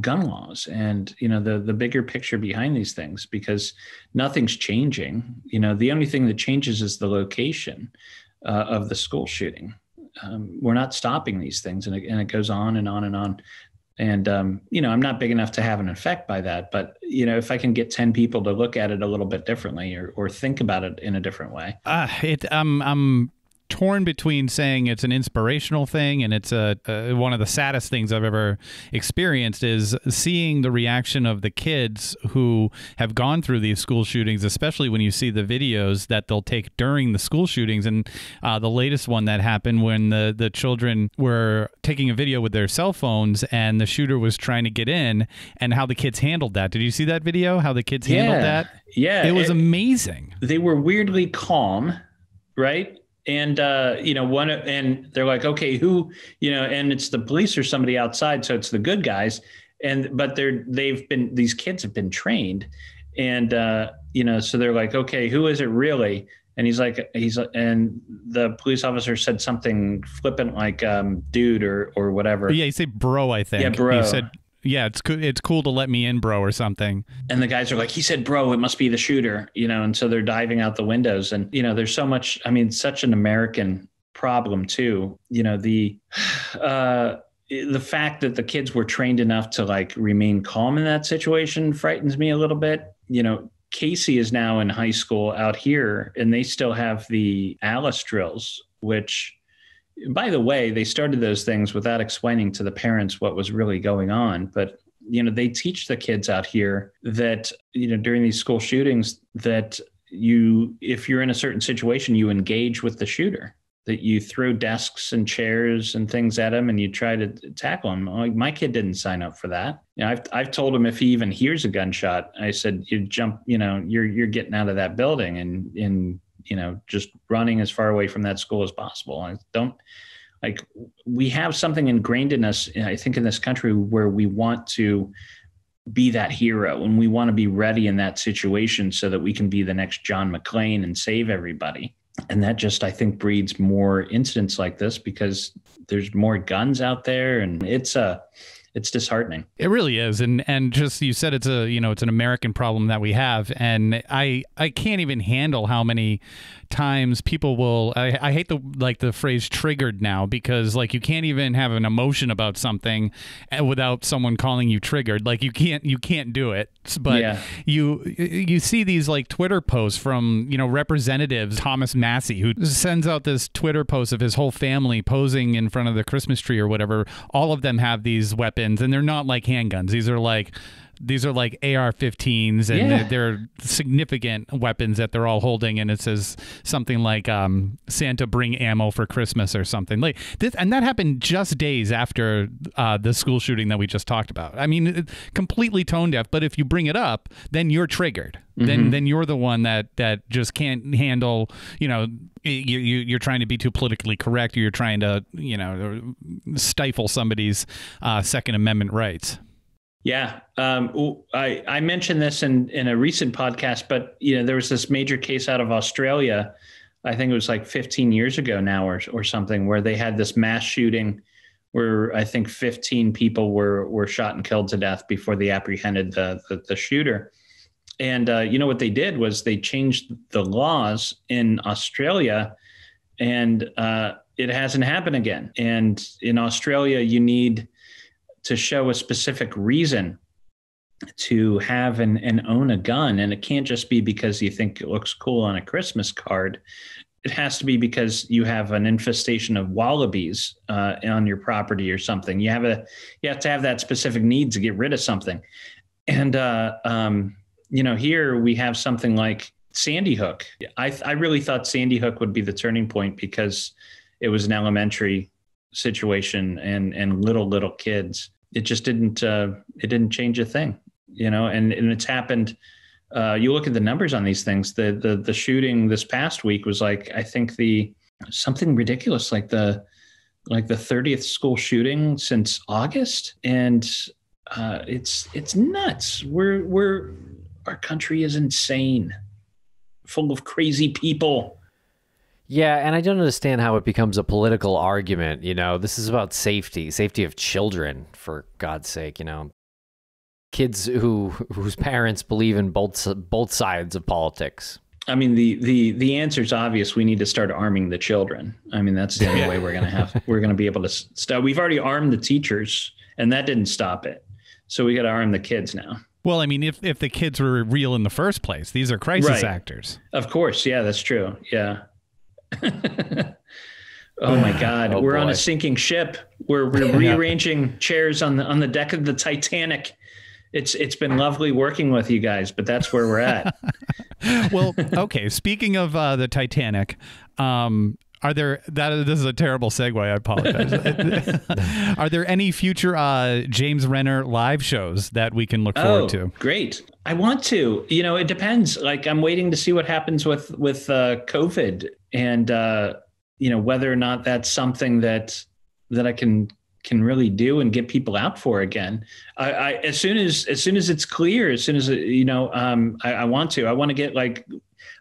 gun laws and, you know, the the bigger picture behind these things, because nothing's changing. You know, the only thing that changes is the location uh, of the school shooting. Um, we're not stopping these things, and it, and it goes on and on and on. And, um, you know, I'm not big enough to have an effect by that. But, you know, if I can get ten people to look at it a little bit differently, or, or think about it in a different way. Uh, it, um, I'm torn between saying it's an inspirational thing, and it's a, a one of the saddest things I've ever experienced is seeing the reaction of the kids who have gone through these school shootings, especially when you see the videos that they'll take during the school shootings. And uh, the latest one that happened, when the, the children were taking a video with their cell phones and the shooter was trying to get in, and how the kids handled that. Did you see that video? How the kids handled yeah. that? Yeah. It was it, amazing. They were weirdly calm, right? And, uh, you know, one, and they're like, okay, who, you know, and it's the police or somebody outside. So it's the good guys. And, but they're, they've been, these kids have been trained, and, uh, you know, so they're like, okay, who is it really? And he's like, he's, and the police officer said something flippant, like, um, dude, or, or whatever. Yeah. You say bro, I think. Yeah, bro. You said, yeah, it's cool. It's cool to let me in, bro, or something. And the guys are like, he said, bro, it must be the shooter, you know, and so they're diving out the windows. And, you know, there's so much, I mean, such an American problem too. You know, the, uh, the fact that the kids were trained enough to like remain calm in that situation frightens me a little bit. You know, Casey is now in high school out here and they still have the Alice drills, which, by the way, they started those things without explaining to the parents what was really going on. But, you know, they teach the kids out here that, you know, during these school shootings that you, if you're in a certain situation, you engage with the shooter, that you throw desks and chairs and things at him and you try to tackle him. Like, my kid didn't sign up for that. You know, I've, I've told him if he even hears a gunshot, I said, you jump, you know, you're, you're getting out of that building and, and, you know, just running as far away from that school as possible. I don't like, we have something ingrained in us, I think, in this country where we want to be that hero and we want to be ready in that situation so that we can be the next John McClane and save everybody. And that just, I think, breeds more incidents like this because there's more guns out there and it's a, it's disheartening. It really is. And, and just, you said it's a, you know, it's an American problem that we have. And I, I can't even handle how many times people will, I, I hate the, like the phrase triggered now, because like, you can't even have an emotion about something without someone calling you triggered. Like you can't, you can't do it, but yeah. you, you see these like Twitter posts from, you know, representatives, Thomas Massie, who sends out this Twitter post of his whole family posing in front of the Christmas tree or whatever. All of them have these weapons. And they're not like handguns. These are like these are like A R fifteens, and yeah. they're, they're significant weapons that they're all holding. And it says something like um, "Santa bring ammo for Christmas" or something like this. And that happened just days after uh, the school shooting that we just talked about. I mean, it, completely tone deaf. But if you bring it up, then you're triggered. Mm-hmm. Then then you're the one that that just can't handle. You know, you, you you're trying to be too politically correct. Or you're trying to you know stifle somebody's uh, Second Amendment rights. Yeah. Um, I, I mentioned this in, in a recent podcast, but you know, there was this major case out of Australia. I think it was like fifteen years ago now or, or something, where they had this mass shooting where I think fifteen people were, were shot and killed to death before they apprehended the, the, the shooter. And uh, you know, what they did was they changed the laws in Australia, and uh, it hasn't happened again. And in Australia, you need to show a specific reason to have and, and own a gun. And it can't just be because you think it looks cool on a Christmas card. It has to be because you have an infestation of wallabies uh, on your property or something. You have a, you have to have that specific need to get rid of something. And, uh, um, you know, here we have something like Sandy Hook. I, I really thought Sandy Hook would be the turning point because it was an elementary situation and, and little, little kids. It just didn't, uh, it didn't change a thing, you know, and, and it's happened. Uh, you look at the numbers on these things, the, the, the shooting this past week was like, I think the something ridiculous, like the, like the thirtieth school shooting since August. And, uh, it's, it's nuts. We're, we're, our country is insane, full of crazy people. Yeah, and I don't understand how it becomes a political argument. You know, this is about safety, safety of children, for God's sake. You know, kids who whose parents believe in both both sides of politics. I mean, the the the answer is obvious. We need to start arming the children. I mean, that's the only way we're gonna have we're gonna be able to stop. We've already armed the teachers, and that didn't stop it. So we got to arm the kids now. Well, I mean, if, if the kids were real in the first place, these are crisis right. actors. Of course, yeah, that's true. Yeah. Oh my God, oh, we're boy. on a sinking ship. We're, we're rearranging chairs on the on the deck of the Titanic. It's it's been lovely working with you guys, but that's where we're at. Well, okay. Speaking of uh, the Titanic, um, are there that this is a terrible segue. I apologize. Are there any future uh, James Renner live shows that we can look oh, forward to? Great. I want to. You know, it depends. Like, I'm waiting to see what happens with with uh, COVID. And, uh, you know, whether or not that's something that that I can can really do and get people out for again. I, I as soon as as soon as it's clear, as soon as, you know, um, I, I want to I want to get like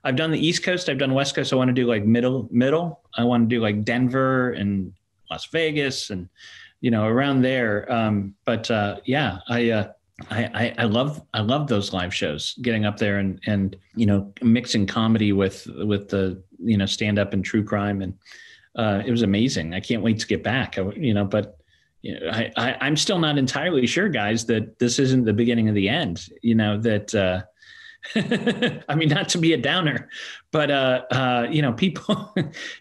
I've done the East Coast. I've done West Coast. I want to do like middle middle. I want to do like Denver and Las Vegas and, you know, around there. Um, but uh, yeah, I uh, I, I love I love those live shows, getting up there and, and, you know, mixing comedy with with the, you know, stand up and true crime. And uh, it was amazing. I can't wait to get back, you know, but you know, I, I, I'm still not entirely sure, guys, that this isn't the beginning of the end, you know, that, uh, I mean, not to be a downer, but, uh, uh, you know, people,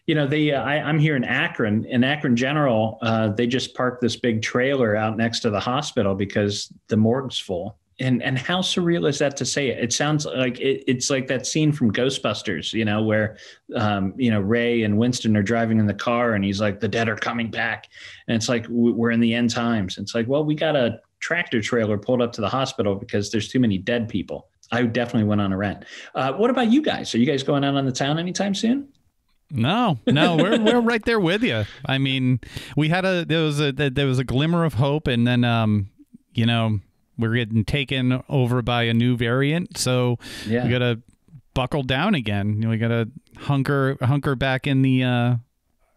you know, they, uh, I, I'm here in Akron, in Akron General, uh, they just parked this big trailer out next to the hospital because the morgue's full. And and how surreal is that to say it? It sounds like it, it's like that scene from Ghostbusters, you know, where, um, you know, Ray and Winston are driving in the car and he's like, the dead are coming back. And it's like, we're in the end times. It's like, well, we got a tractor trailer pulled up to the hospital because there's too many dead people. I definitely went on a rant. Uh, what about you guys? Are you guys going out on the town anytime soon? No, no, we're we're right there with you. I mean, we had a there was a there was a glimmer of hope, and then um, you know, we're getting taken over by a new variant, so yeah. we got to buckle down again. We got to hunker hunker back in the uh,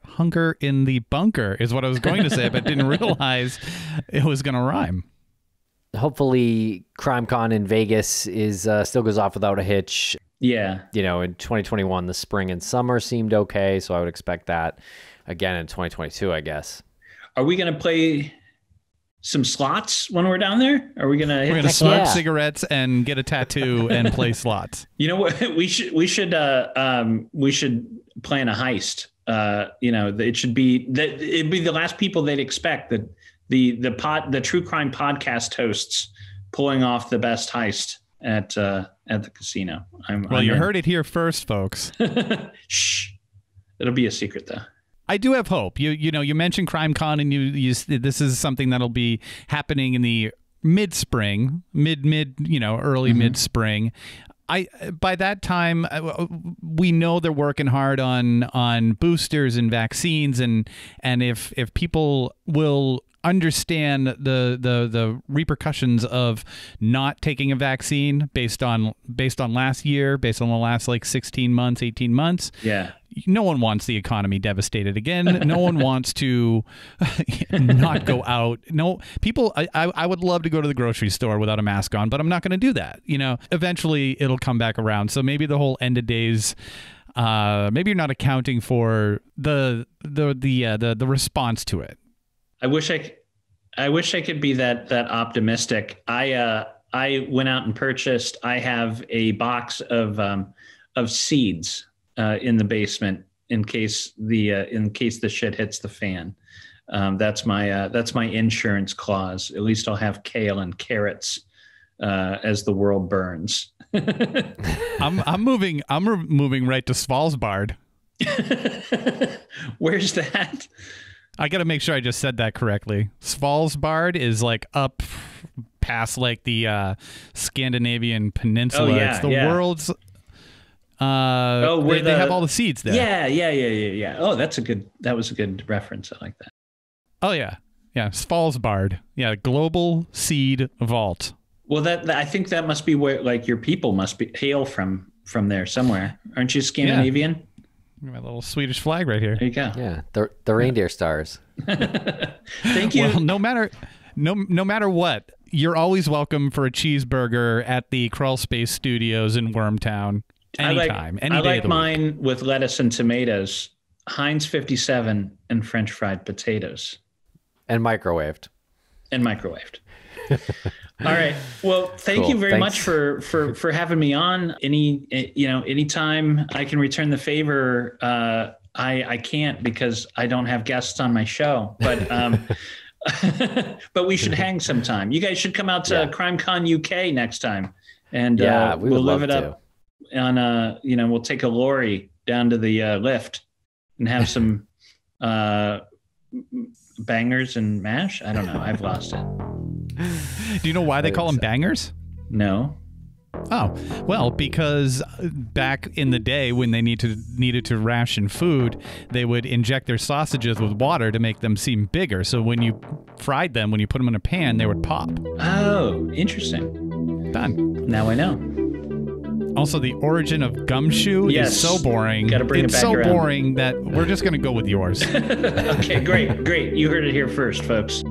hunker in the bunker is what I was going to say, but didn't realize it was going to rhyme. Hopefully CrimeCon in Vegas is uh, still goes off without a hitch. Yeah. You know, in twenty twenty-one, the spring and summer seemed okay, so I would expect that again in twenty twenty-two, I guess. Are we going to play some slots when we're down there? Are we going to hit We're going to smoke yeah. cigarettes and get a tattoo and play slots? You know what? We should we should uh, um, we should plan a heist. Uh, you know, it should be that it'd be the last people they'd expect that. The the pod the true crime podcast hosts pulling off the best heist at uh, at the casino. I'm, well, I'm you in. Heard it here first, folks. Shh, it'll be a secret though. I do have hope. You you know you mentioned CrimeCon, and you you this is something that'll be happening in the mid spring, mid mid you know early mm-hmm. mid spring. I by that time we know they're working hard on on boosters and vaccines, and and if if people will understand the the the repercussions of not taking a vaccine based on based on last year, based on the last like sixteen months, eighteen months. Yeah. No one wants the economy devastated again. No one wants to not go out. No people. I, I would love to go to the grocery store without a mask on, but I'm not going to do that. You know, eventually it'll come back around. So maybe the whole end of days. Uh, maybe you're not accounting for the the the uh, the the response to it. I wish I, I wish I could be that that optimistic. I uh, I went out and purchased. I have a box of um, of seeds uh, in the basement in case the uh, in case the shit hits the fan. Um, that's my uh, that's my insurance clause. At least I'll have kale and carrots uh, as the world burns. I'm I'm moving I'm moving right to Svalbard. Where's that? I got to make sure I just said that correctly. Svalbard is like up past like the uh, Scandinavian peninsula. Oh, yeah, it's the yeah. world's. Uh, oh, where they, the... they have all the seeds there. Yeah, yeah, yeah, yeah, yeah. Oh, that's a good. That was a good reference. I like that. Oh yeah, yeah. Svalbard. Yeah, global seed vault. Well, that, that I think that must be where like your people must be hail from from there somewhere. Aren't you Scandinavian? Yeah. My little Swedish flag right here. There you go. Yeah, the the reindeer yeah. stars. Thank you. Well, no matter, no no matter what, you're always welcome for a cheeseburger at the Crawl Space Studios in Wormtown. Anytime, like, any I day like of the mine week. With lettuce and tomatoes, Heinz fifty-seven, and French fried potatoes, and microwaved, and microwaved. All right. Well, thank cool. you very Thanks. much for, for, for having me on. Any, you know, anytime I can return the favor, uh, I, I can't because I don't have guests on my show, but, um, but we should hang sometime. You guys should come out to yeah. CrimeCon U K next time. And, yeah, uh, we we'll live it to. Up on, uh, you know, we'll take a lorry down to the, uh, lift and have some, uh, bangers and mash. I don't know. I've lost it. Do you know why they call them bangers? No. Oh, well, because back in the day when they need to, needed to ration food, they would inject their sausages with water to make them seem bigger. So when you fried them, when you put them in a pan, they would pop. Oh, interesting. Done. Now I know. Also, the origin of gumshoe yes. is so boring. Gotta bring it's it back so around. Boring that we're just going to go with yours. Okay, great, great. You heard it here first, folks.